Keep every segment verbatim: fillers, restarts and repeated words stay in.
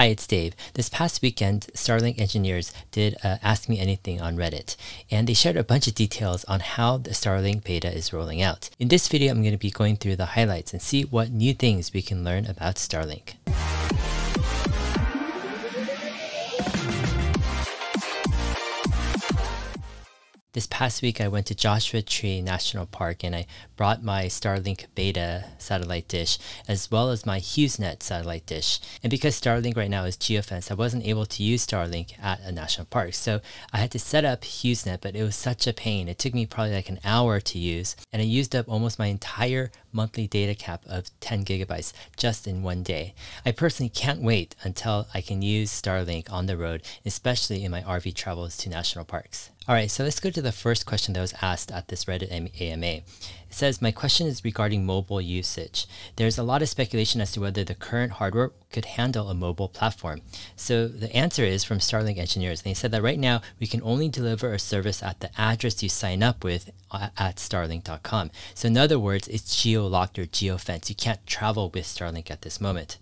Hi, it's Dave. This past weekend, Starlink engineers did uh, Ask Me Anything on Reddit, and they shared a bunch of details on how the Starlink beta is rolling out. In this video, I'm going to be going through the highlights and see what new things we can learn about Starlink. This past week, I went to Joshua Tree National Park and I brought my Starlink beta satellite dish as well as my HughesNet satellite dish. And because Starlink right now is geofenced, I wasn't able to use Starlink at a national park. So I had to set up HughesNet, but it was such a pain. It took me probably like an hour to use, and I used up almost my entire monthly data cap of ten gigabytes just in one day. I personally can't wait until I can use Starlink on the road, especially in my R V travels to national parks. All right, so let's go to the first question that was asked at this Reddit A M A. It says, my question is regarding mobile usage. There's a lot of speculation as to whether the current hardware could handle a mobile platform. So the answer is from Starlink engineers. They said that right now, we can only deliver a service at the address you sign up with at starlink dot com. So in other words, it's geo-locked or geo-fenced. You can't travel with Starlink at this moment.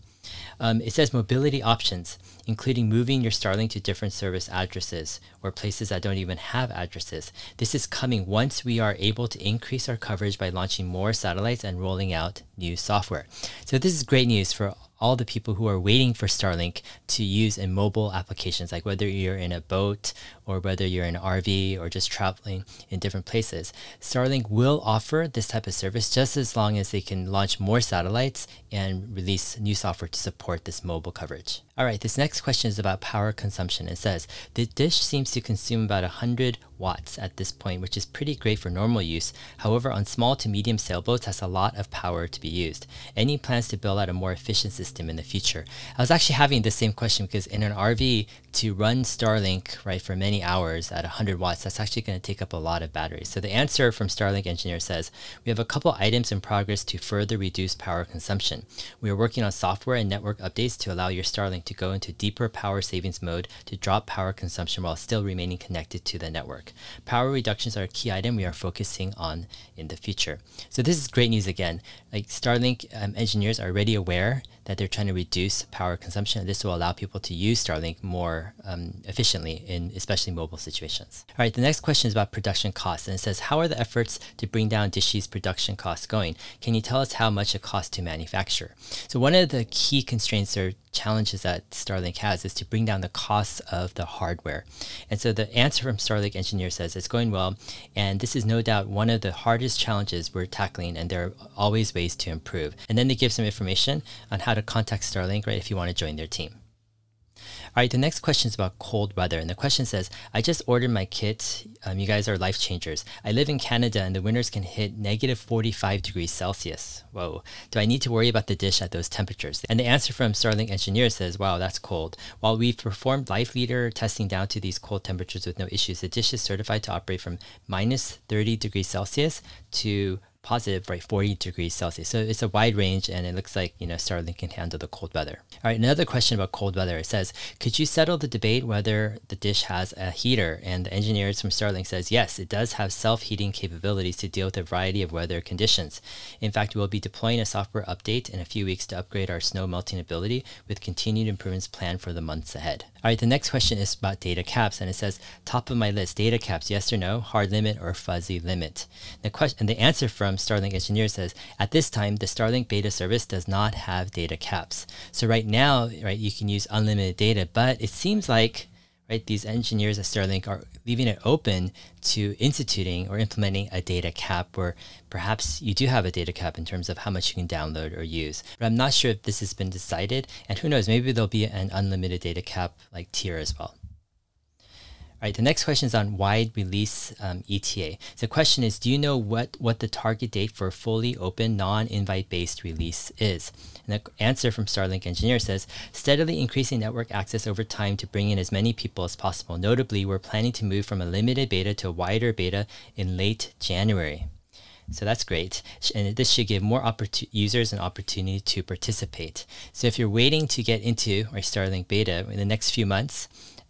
Um, it says mobility options, including moving your Starlink to different service addresses or places that don't even have addresses. This is coming once we are able to increase our coverage by launching more satellites and rolling out new software. So this is great news for all the people who are waiting for Starlink to use in mobile applications, like whether you're in a boat or whether you're in an R V or just traveling in different places. Starlink will offer this type of service just as long as they can launch more satellites and release new software to support this mobile coverage. All right, this next question is about power consumption. It says, the dish seems to consume about one hundred watts at this point, which is pretty great for normal use. However, on small to medium sailboats, has a lot of power to be used. Any plans to build out a more efficient system in the future? I was actually having the same question because in an R V, to run Starlink right for many hours at one hundred watts, that's actually going to take up a lot of batteries. So the answer from Starlink engineer says, we have a couple items in progress to further reduce power consumption. We are working on software and network updates to allow your Starlink to go into deeper power savings mode to drop power consumption while still remaining connected to the network. Power reductions are a key item we are focusing on in the future. So this is great news again. Like Starlink um, engineers are already aware that they're trying to reduce power consumption. This will allow people to use Starlink more um, efficiently in especially mobile situations. All right, the next question is about production costs, and it says, how are the efforts to bring down Dishy's production costs going? Can you tell us how much it costs to manufacture? So one of the key constraints or challenges that Starlink has is to bring down the costs of the hardware. And so the answer from Starlink engineer says, it's going well, and this is no doubt one of the hardest challenges we're tackling, and there are always ways to improve. And then they give some information on how to contact Starlink, right, if you want to join their team. All right, the next question is about cold weather. And the question says, I just ordered my kit. Um, you guys are life changers. I live in Canada and the winters can hit negative forty-five degrees Celsius. Whoa. Do I need to worry about the dish at those temperatures? And the answer from Starlink engineer says, wow, that's cold. While we've performed live leader testing down to these cold temperatures with no issues, the dish is certified to operate from minus thirty degrees Celsius to positive, right, forty degrees Celsius. So it's a wide range, and it looks like, you know, Starlink can handle the cold weather. All right, another question about cold weather. It says, could you settle the debate whether the dish has a heater? And the engineers from Starlink says, yes, it does have self-heating capabilities to deal with a variety of weather conditions. In fact, we'll be deploying a software update in a few weeks to upgrade our snow melting ability with continued improvements planned for the months ahead. All right, the next question is about data caps, and it says, top of my list, data caps, yes or no, hard limit or fuzzy limit? The question, and the answer from Starlink engineer says, at this time, the Starlink beta service does not have data caps. So right now, right, you can use unlimited data, but it seems like, right, these engineers at Starlink are leaving it open to instituting or implementing a data cap, or perhaps you do have a data cap in terms of how much you can download or use. But I'm not sure if this has been decided, and who knows, maybe there'll be an unlimited data cap like tier as well. All right, the next question is on wide release um, E T A. So the question is, do you know what, what the target date for fully open, non-invite-based release is? And the answer from Starlink engineer says, steadily increasing network access over time to bring in as many people as possible. Notably, we're planning to move from a limited beta to a wider beta in late January. So that's great. And this should give more users an opportunity to participate. So if you're waiting to get into our Starlink beta in the next few months,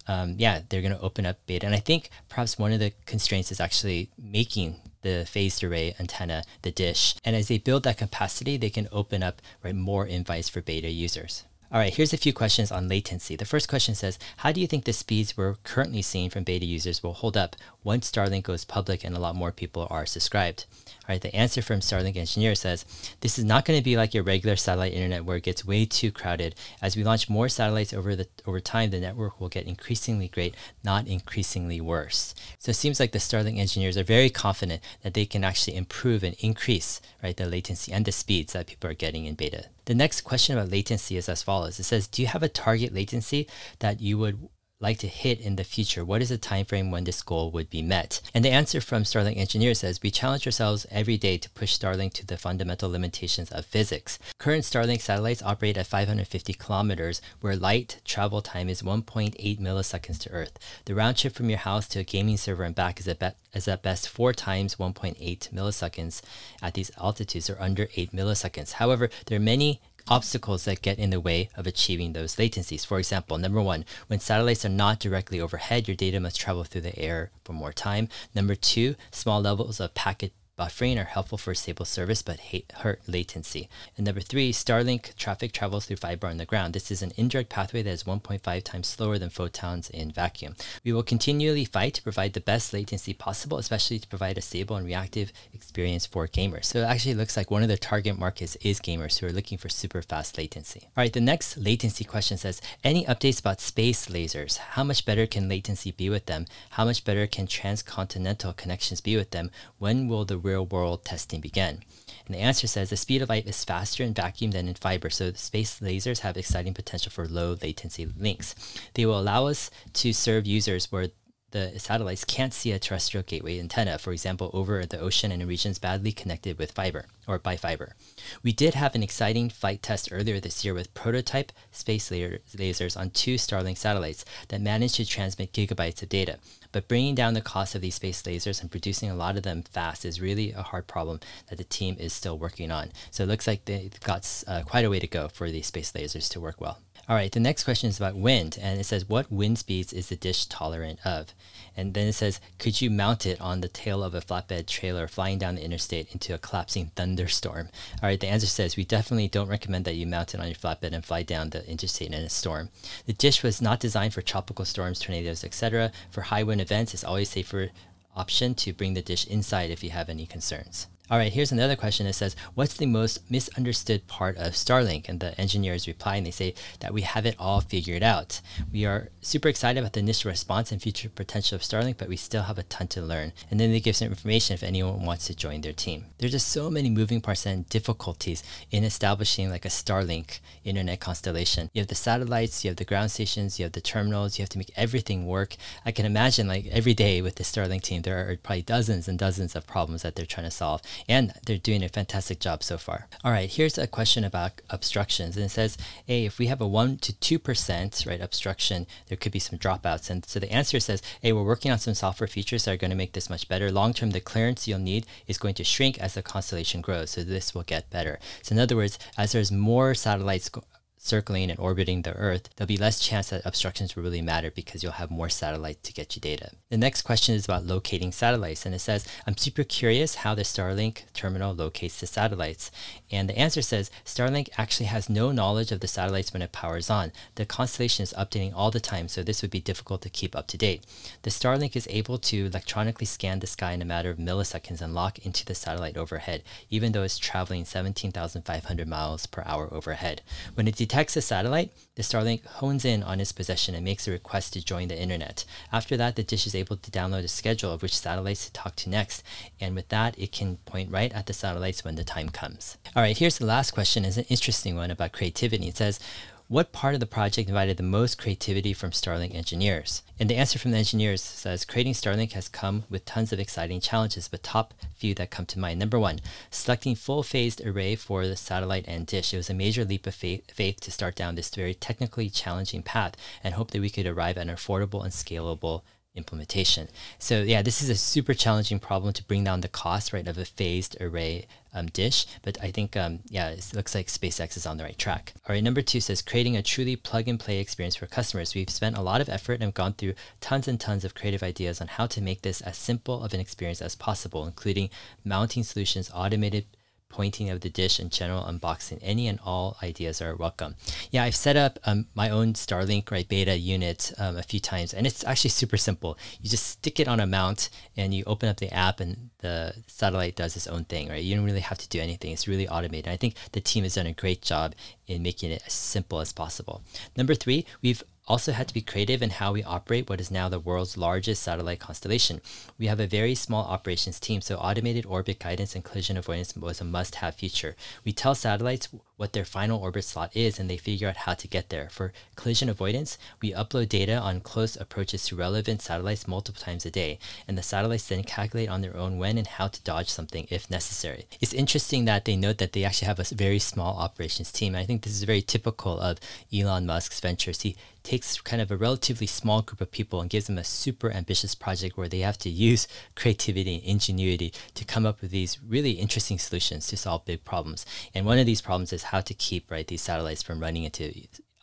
Um, yeah, they're going to open up beta. And I think perhaps one of the constraints is actually making the phased array antenna, the dish. And as they build that capacity, they can open up, right, more invites for beta users. All right, here's a few questions on latency. The first question says, how do you think the speeds we're currently seeing from beta users will hold up once Starlink goes public and a lot more people are subscribed? All right, the answer from Starlink Engineer says, this is not going to be like your regular satellite internet where it gets way too crowded. As we launch more satellites over, the, over time, the network will get increasingly great, not increasingly worse. So it seems like the Starlink engineers are very confident that they can actually improve and increase, right, the latency and the speeds that people are getting in beta. The next question about latency is as follows. It says, do you have a target latency that you would like to hit in the future? What is the time frame when this goal would be met? And the answer from Starlink Engineer says, we challenge ourselves every day to push Starlink to the fundamental limitations of physics. Current Starlink satellites operate at five hundred fifty kilometers, where light travel time is one point eight milliseconds to Earth. The round trip from your house to a gaming server and back is at, be is at best four times one point eight milliseconds at these altitudes, or under eight milliseconds. However, there are many obstacles that get in the way of achieving those latencies. For example, number one, when satellites are not directly overhead, your data must travel through the air for more time. Number two, small levels of packet buffering are helpful for stable service but hurt latency. And number three, Starlink traffic travels through fiber on the ground. This is an indirect pathway that is one point five times slower than photons in vacuum. We will continually fight to provide the best latency possible, especially to provide a stable and reactive experience for gamers. So it actually looks like one of the target markets is gamers who are looking for super fast latency. All right, the next latency question says, any updates about space lasers? How much better can latency be with them? How much better can transcontinental connections be with them? When will the real-world testing began? And the answer says the speed of light is faster in vacuum than in fiber, so space lasers have exciting potential for low latency links. They will allow us to serve users where the satellites can't see a terrestrial gateway antenna, for example, over the ocean and in regions badly connected with fiber or by fiber. We did have an exciting flight test earlier this year with prototype space lasers on two Starlink satellites that managed to transmit gigabytes of data. But bringing down the cost of these space lasers and producing a lot of them fast is really a hard problem that the team is still working on. So it looks like they've got uh, quite a way to go for these space lasers to work well. All right, the next question is about wind, and it says, what wind speeds is the dish tolerant of? And then it says, could you mount it on the tail of a flatbed trailer flying down the interstate into a collapsing thunderstorm? All right, the answer says, we definitely don't recommend that you mount it on your flatbed and fly down the interstate in a storm. The dish was not designed for tropical storms, tornadoes, et cetera. For high wind events, it's always safer option to bring the dish inside if you have any concerns. All right, here's another question that says, what's the most misunderstood part of Starlink? And the engineers reply and they say that we have it all figured out. We are super excited about the initial response and future potential of Starlink, but we still have a ton to learn. And then they give some information if anyone wants to join their team. There's just so many moving parts and difficulties in establishing like a Starlink internet constellation. You have the satellites, you have the ground stations, you have the terminals, you have to make everything work. I can imagine like every day with the Starlink team, there are probably dozens and dozens of problems that they're trying to solve. And they're doing a fantastic job so far. All right, here's a question about obstructions. And it says, hey, if we have a one to two percent right obstruction, there could be some dropouts. And so the answer says, hey, we're working on some software features that are going to make this much better. Long-term, the clearance you'll need is going to shrink as the constellation grows. So this will get better. So in other words, as there's more satellites circling and orbiting the Earth, there'll be less chance that obstructions will really matter because you'll have more satellites to get you data. The next question is about locating satellites, and it says, I'm super curious how the Starlink terminal locates the satellites. And the answer says, Starlink actually has no knowledge of the satellites when it powers on. The constellation is updating all the time, so this would be difficult to keep up to date. The Starlink is able to electronically scan the sky in a matter of milliseconds and lock into the satellite overhead, even though it's traveling seventeen thousand five hundred miles per hour overhead. When it detects detects a satellite, the Starlink hones in on its possession and makes a request to join the internet. After that, the dish is able to download a schedule of which satellites to talk to next. And with that, it can point right at the satellites when the time comes. All right, here's the last question. It's an interesting one about creativity. It says, what part of the project invited the most creativity from Starlink engineers? And the answer from the engineers says, creating Starlink has come with tons of exciting challenges, but top few that come to mind. Number one, selecting full phased array for the satellite and dish. It was a major leap of faith, faith to start down this very technically challenging path and hope that we could arrive at an affordable and scalable implementation. So yeah, this is a super challenging problem to bring down the cost, right, of a phased array um, dish. But I think, um, yeah, it looks like SpaceX is on the right track. All right, number two says creating a truly plug and play experience for customers. We've spent a lot of effort and have gone through tons and tons of creative ideas on how to make this as simple of an experience as possible, including mounting solutions, automated pointing of the dish in general unboxing. Any and all ideas are welcome. Yeah, I've set up um, my own Starlink right beta unit um, a few times, and it's actually super simple. You just stick it on a mount and you open up the app and the satellite does its own thing, right? You don't really have to do anything. It's really automated. I think the team has done a great job in making it as simple as possible. Number three, we've also had to be creative in how we operate what is now the world's largest satellite constellation. We have a very small operations team, so automated orbit guidance and collision avoidance was a must-have feature. We tell satellites what their final orbit slot is, and they figure out how to get there. For collision avoidance, we upload data on close approaches to relevant satellites multiple times a day, and the satellites then calculate on their own when and how to dodge something if necessary. It's interesting that they note that they actually have a very small operations team. I think this is very typical of Elon Musk's ventures. He takes kind of a relatively small group of people and gives them a super ambitious project where they have to use creativity and ingenuity to come up with these really interesting solutions to solve big problems. And one of these problems is how to keep right these satellites from running into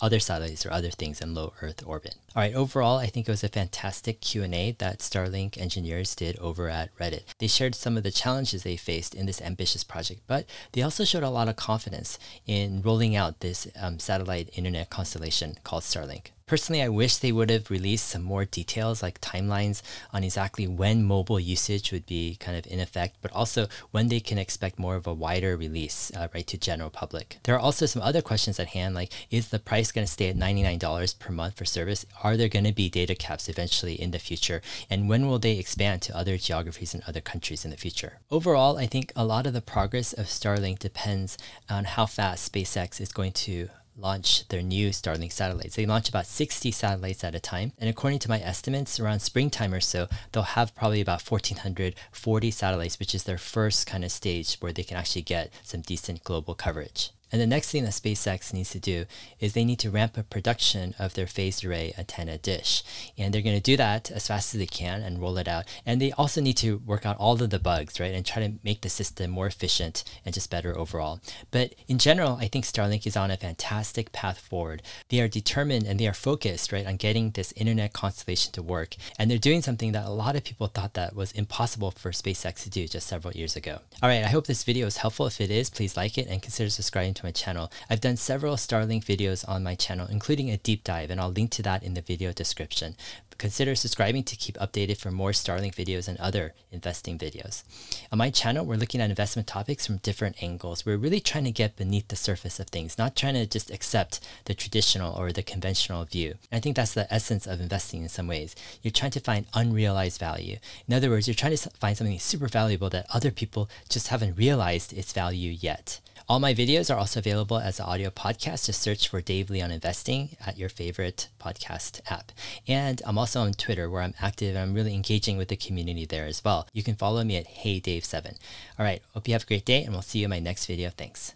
other satellites or other things in low Earth orbit. All right, overall, I think it was a fantastic Q and A that Starlink engineers did over at Reddit. They shared some of the challenges they faced in this ambitious project, but they also showed a lot of confidence in rolling out this um, satellite internet constellation called Starlink. Personally, I wish they would have released some more details like timelines on exactly when mobile usage would be kind of in effect, but also when they can expect more of a wider release uh, right to general public. There are also some other questions at hand, like is the price going to stay at ninety-nine dollars per month for service? Are there going to be data caps eventually in the future? And when will they expand to other geographies and other countries in the future? Overall, I think a lot of the progress of Starlink depends on how fast SpaceX is going to launch their new Starlink satellites. They launch about sixty satellites at a time, and according to my estimates, around springtime or so, they'll have probably about one thousand four hundred forty satellites, which is their first kind of stage where they can actually get some decent global coverage. And the next thing that SpaceX needs to do is they need to ramp up production of their phased array antenna dish. And they're going to do that as fast as they can and roll it out. And they also need to work out all of the bugs, right? And try to make the system more efficient and just better overall. But in general, I think Starlink is on a fantastic path forward. They are determined and they are focused, right, on getting this internet constellation to work. And they're doing something that a lot of people thought that was impossible for SpaceX to do just several years ago. All right, I hope this video is helpful. If it is, please like it and consider subscribing to my channel. I've done several Starlink videos on my channel, including a deep dive, and I'll link to that in the video description. Consider subscribing to keep updated for more Starlink videos and other investing videos. On my channel, we're looking at investment topics from different angles. We're really trying to get beneath the surface of things, not trying to just accept the traditional or the conventional view. And I think that's the essence of investing in some ways. You're trying to find unrealized value. In other words, you're trying to find something super valuable that other people just haven't realized its value yet. All my videos are also available as an audio podcast. Just search for Dave Lee on Investing at your favorite podcast app. And I'm also on Twitter, where I'm active and I'm really engaging with the community there as well. You can follow me at Hey Dave seven. All right, hope you have a great day, and we'll see you in my next video. Thanks.